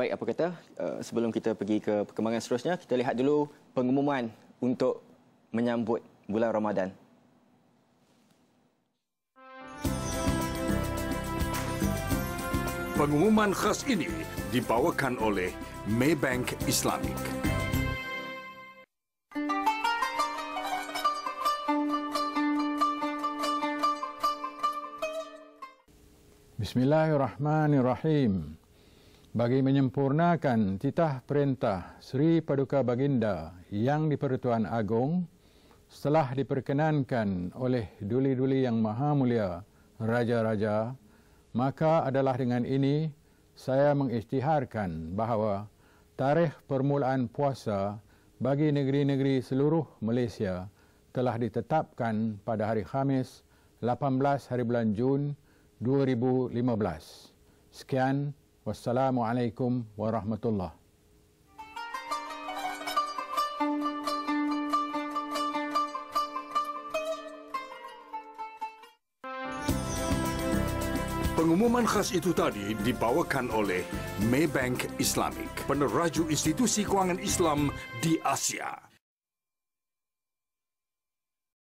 Baik, apa kata sebelum kita pergi ke perkembangan seterusnya, kita lihat dulu pengumuman untuk menyambut bulan Ramadan. Pengumuman khas ini dibawakan oleh Maybank Islamic. Bismillahirrahmanirrahim. Bagi menyempurnakan titah perintah Sri Paduka Baginda yang di-Pertuan Agong setelah diperkenankan oleh duli-duli yang maha mulia raja-raja, maka adalah dengan ini saya mengisytiharkan bahawa tarikh permulaan puasa bagi negeri-negeri seluruh Malaysia telah ditetapkan pada hari Khamis 18 hari bulan Jun 2015. Sekian, wassalamualaikum warahmatullahi. Pengumuman khas itu tadi dibawakan oleh Maybank Islamic, peneraju institusi kewangan Islam di Asia.